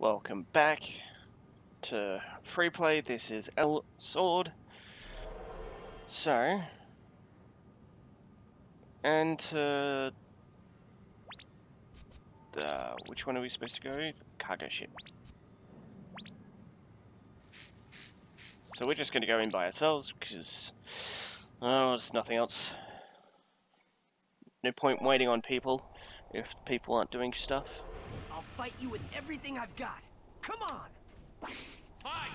Welcome back to free play. This is Elsword. So, and which one are we supposed to go? Cargo ship. So we're just going to go in by ourselves because there's nothing else. No point waiting on people if people aren't doing stuff. I'll fight you with everything I've got. Come on! Fight!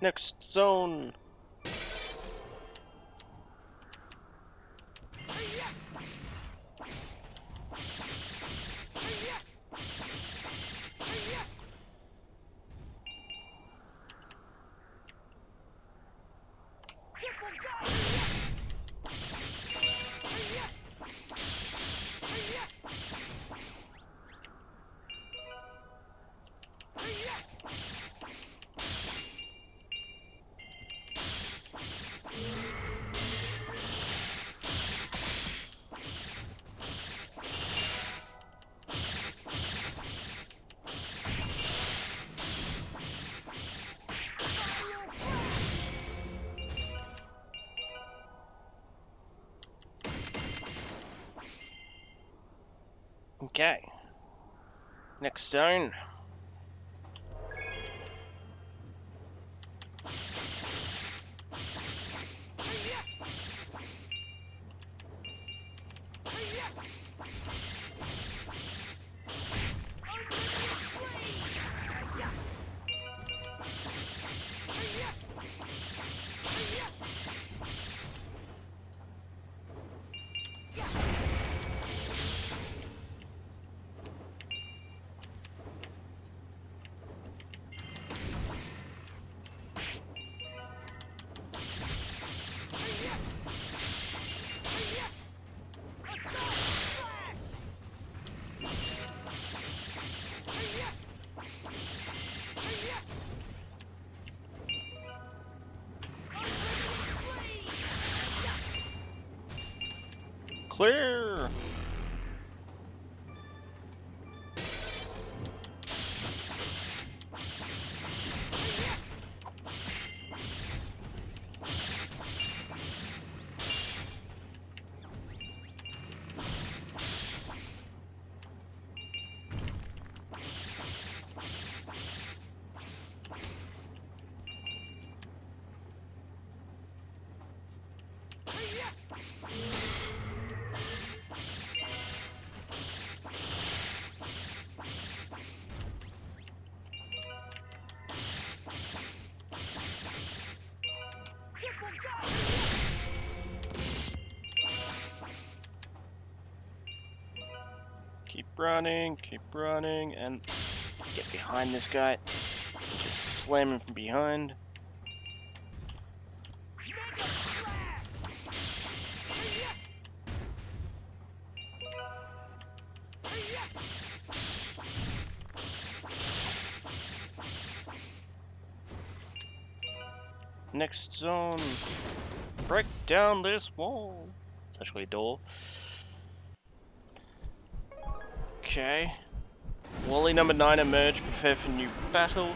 Next zone. Okay, next zone. Clear! Keep running, and get behind this guy. Just slam him from behind. Next zone. Break down this wall. It's actually a door. Okay. Wally number 9 emerged. Prepare for new battle.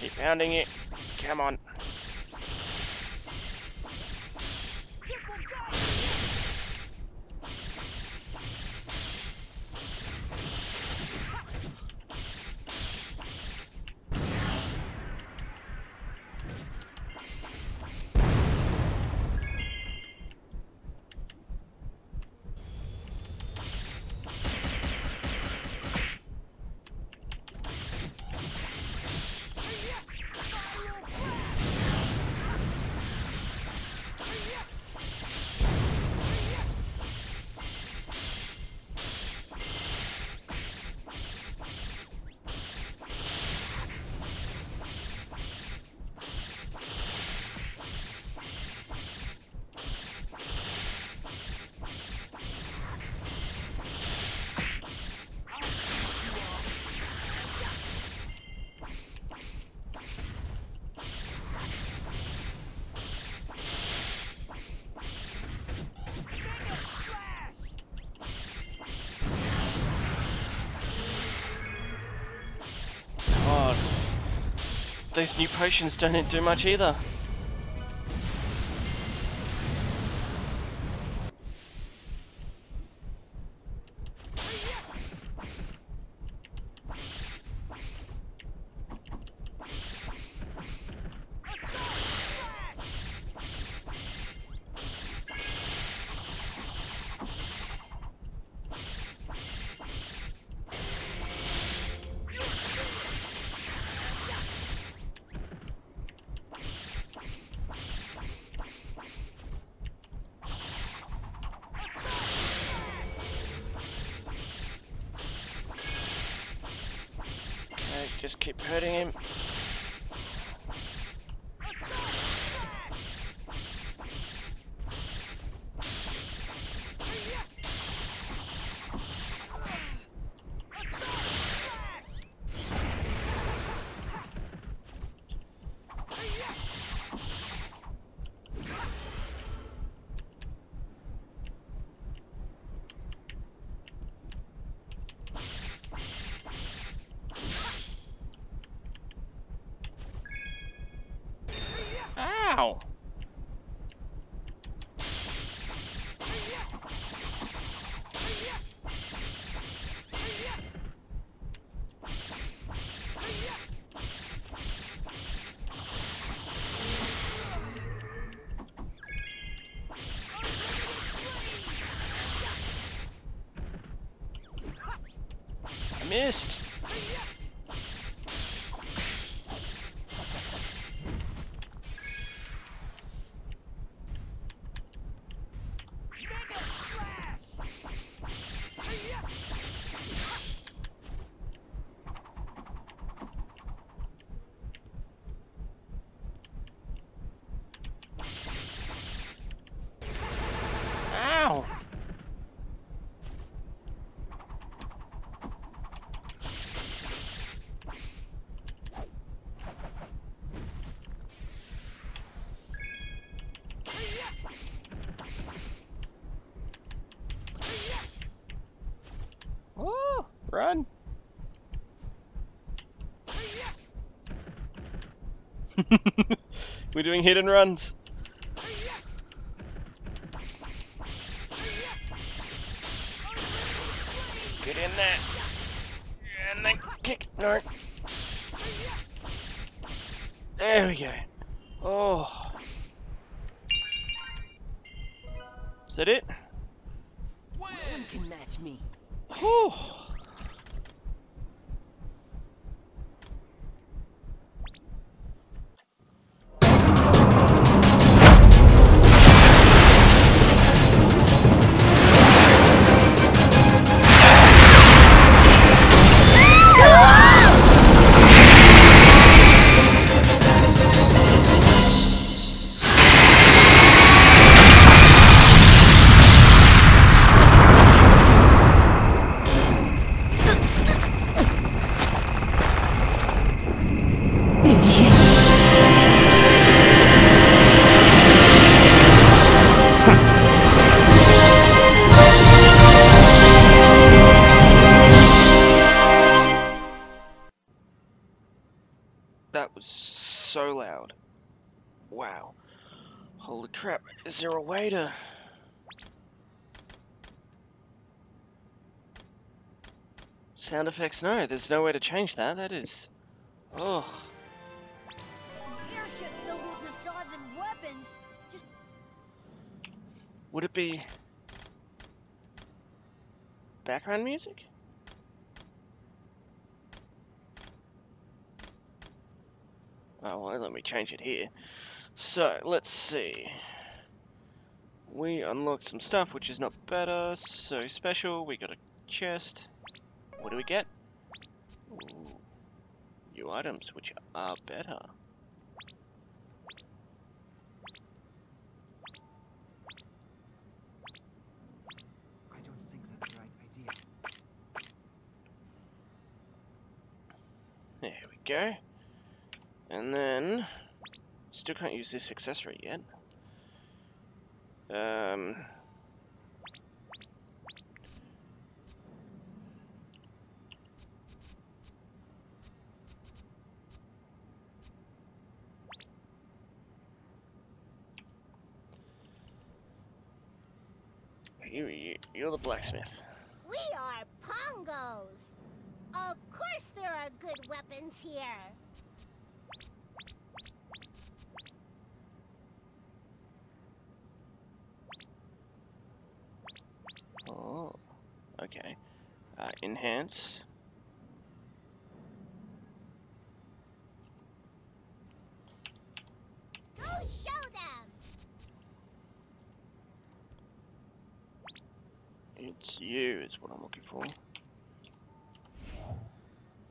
Keep pounding it. Come on. These new potions don't do much either. Just keep hurting him. Missed. Run! We're doing hit and runs. Get in there. And then kick. No. There we go. Oh. Is that it? No one can match me. Whew. That was so loud. Wow. Holy crap. Is there a way to... Sound effects? No, there's no way to change that. That is... Oh. Airship filled with Nassais and weapons. Just... Would it be... background music? Oh, well, let me change it here. So, let's see. We unlocked some stuff, which is not better. So special, we got a chest. What do we get? Ooh, new items, which are better. I don't think that's the right idea. There we go. And then, still can't use this accessory yet. You're the blacksmith. We are Pongos. Of course there are good weapons here. Oh, okay. Enhance. Go show them. It's you is what I'm looking for.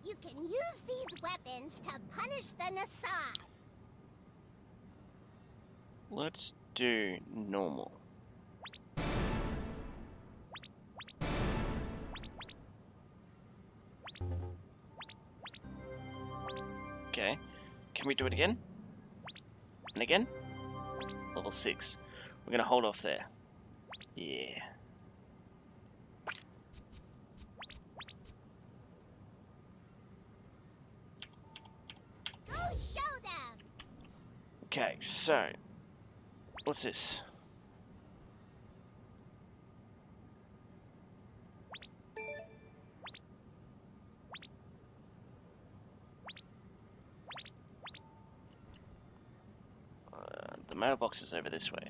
You can use these weapons to punish the Nassai. Let's do normal. Okay, can we do it again? And again? Level 6. We're gonna hold off there. Yeah. Go show them. Okay, so what's this? Mailbox is over this way.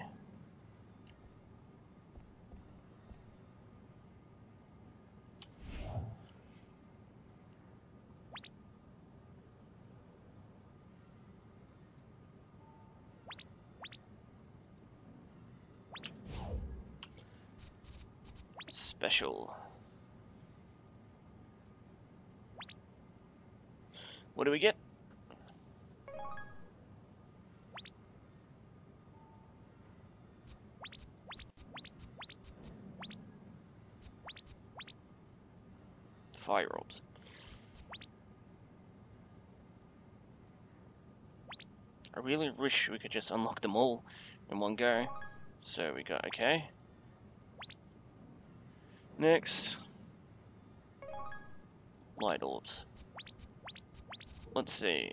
Special. What do we get? Fire orbs. I really wish we could just unlock them all in one go. So we got okay. Next, light orbs. Let's see.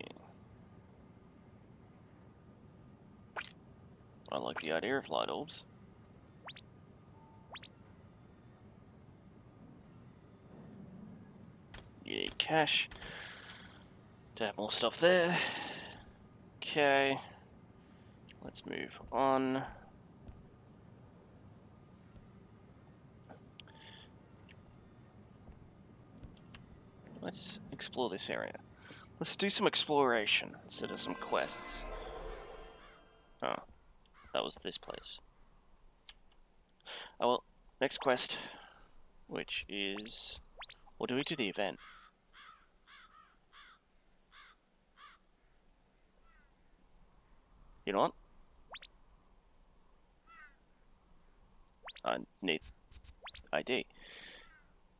I like the idea of light orbs. Yeah, cash. To have more stuff there. Okay. Let's move on. Let's explore this area. Let's do some exploration instead of some quests. Oh, that was this place. Oh well, next quest, which is... Or do we do the event? You know what? I need ID.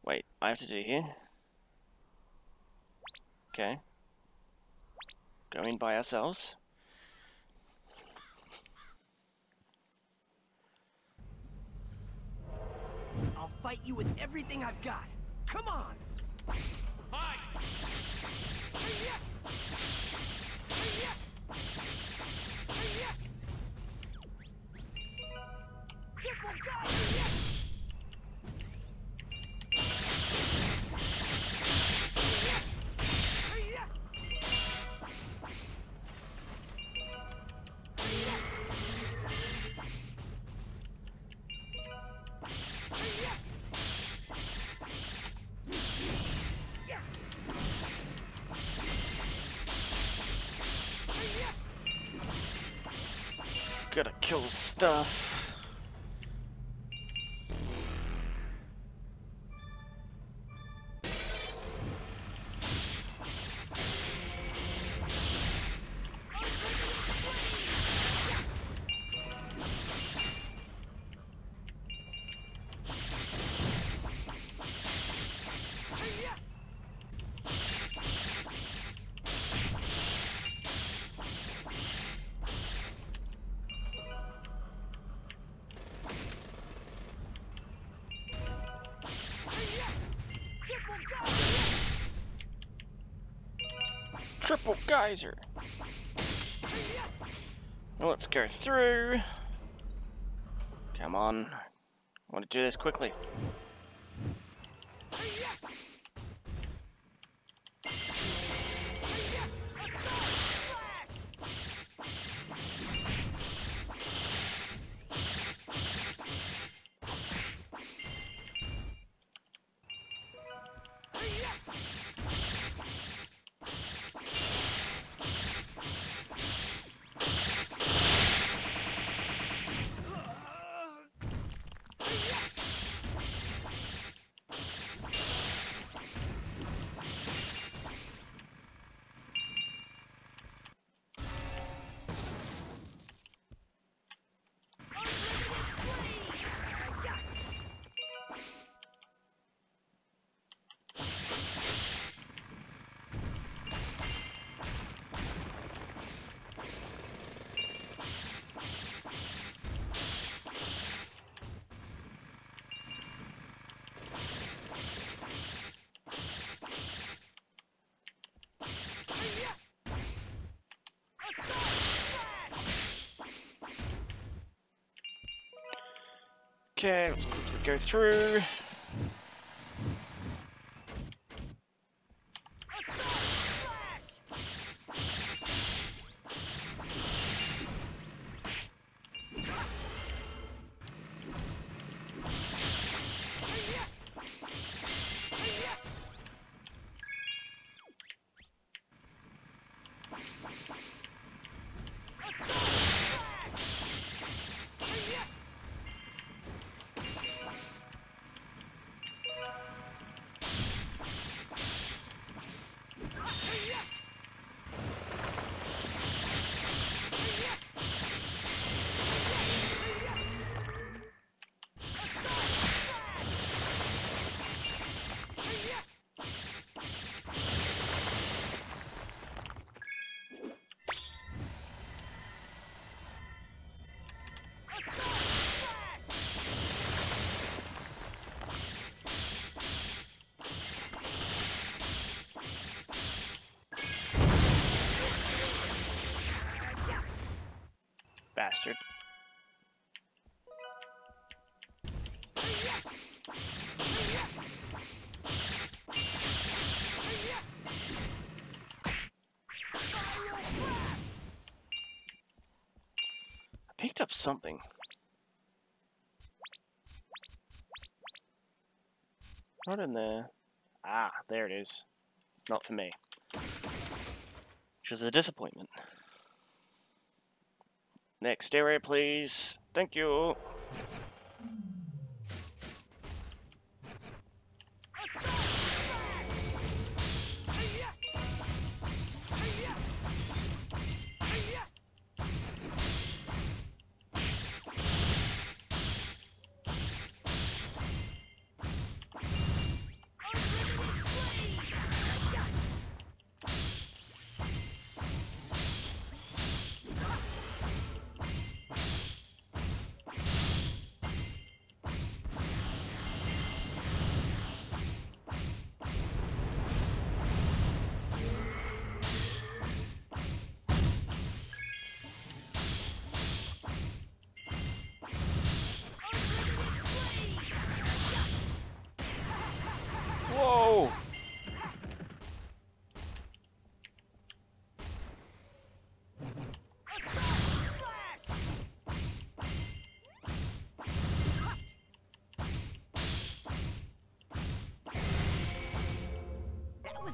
Wait, I have to do here? Okay. Go in by ourselves. I'll fight you with everything I've got. Come on! Fight! Gotta kill stuff. Triple geyser. Well, let's go through. Come on. I want to do this quickly. Okay, let's quickly go through. Bastard. I picked up something. Not in there. Ah, there it is. It's not for me. Which is a disappointment. Next area, please. Thank you.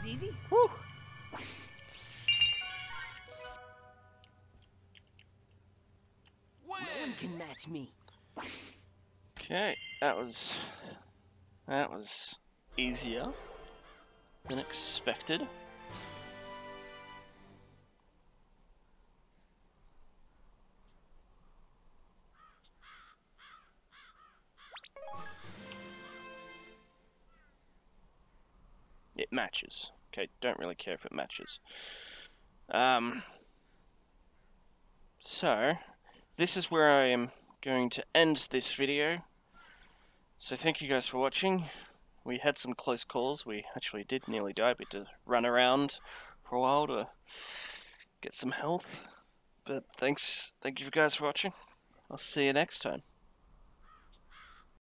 Easy. Woo. Wow. can match me. Okay, that was easier than expected. It matches. Okay, don't really care if it matches. So, this is where I am going to end this video. So thank you guys for watching. We had some close calls. We actually did nearly die. We had to run around for a while to get some health. But thank you guys for watching. I'll see you next time.